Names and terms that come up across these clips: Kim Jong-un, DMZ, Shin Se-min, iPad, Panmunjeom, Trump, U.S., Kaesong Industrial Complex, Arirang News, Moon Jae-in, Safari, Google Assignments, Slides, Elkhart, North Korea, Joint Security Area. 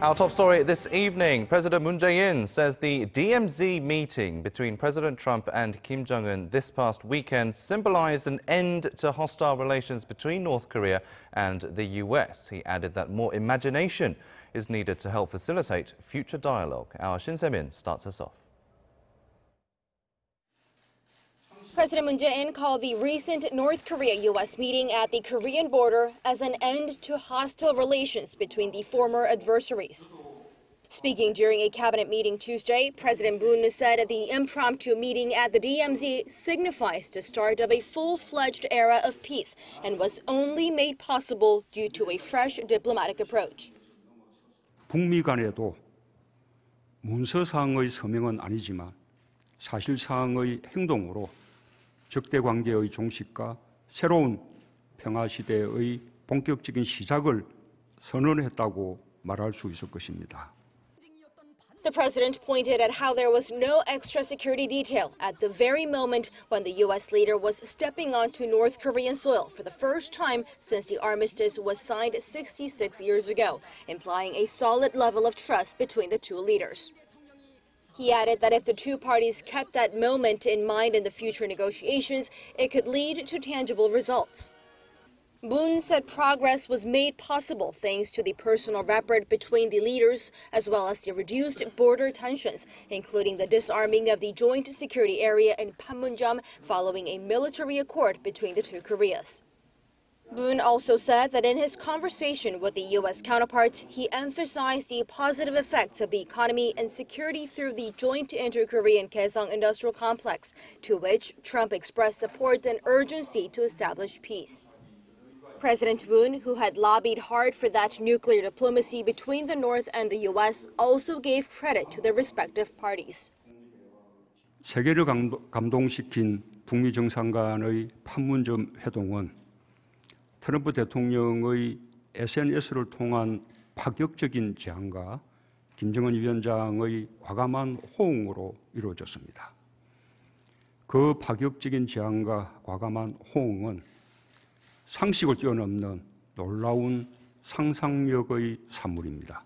Our top story this evening, President Moon Jae-in says the DMZ meeting between President Trump and Kim Jong-un this past weekend symbolized an end to hostile relations between North Korea and the U.S. He added that more imagination is needed to help facilitate future dialogue. Our Shin Se-min starts us off. President Moon Jae-in called the recent North Korea-U.S. meeting at the Korean border as an end to hostile relations between the former adversaries. Speaking during a cabinet meeting Tuesday, President Moon said the impromptu meeting at the DMZ signifies the start of a full-fledged era of peace and was only made possible due to a fresh diplomatic approach. 북미 간에도 문서상의 서명은 아니지만 사실상의 행동으로 적대 관계의 종식과 새로운 평화 시대의 본격적인 시작을 선언했다고 말할 수 있을 것입니다. The president pointed at how there was no extra security detail at the very moment when the U.S. leader was stepping onto North Korean soil for the first time since the armistice was signed 66 years ago, implying a solid level of trust between the two leaders. He added that if the two parties kept that moment in mind in the future negotiations, it could lead to tangible results. Moon said progress was made possible thanks to the personal rapport between the leaders, as well as the reduced border tensions, including the disarming of the Joint Security Area in Panmunjeom following a military accord between the two Koreas. Moon also said that in his conversation with the U.S. counterpart, he emphasized the positive effects of the economy and security through the joint inter-Korean Kaesong Industrial Complex, to which Trump expressed support and urgency to establish peace. President Moon, who had lobbied hard for that nuclear diplomacy between the North and the U.S., also gave credit to their respective parties. 세계를 감동시킨 북미 정상 간의 판문점 회동은 트럼프 대통령의 SNS를 통한 파격적인 제안과 김정은 위원장의 과감한 호응으로 이루어졌습니다. 그 파격적인 제안과 과감한 호응은 상식을 뛰어넘는 놀라운 상상력의 산물입니다.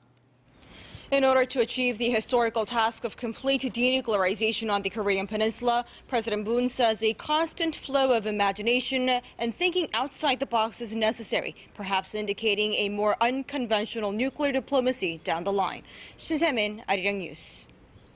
In order to achieve the historical task of complete denuclearization on the Korean peninsula, President Moon says a constant flow of imagination and thinking outside the box is necessary, perhaps indicating a more unconventional nuclear diplomacy down the line. Shin Se-min, Arirang News.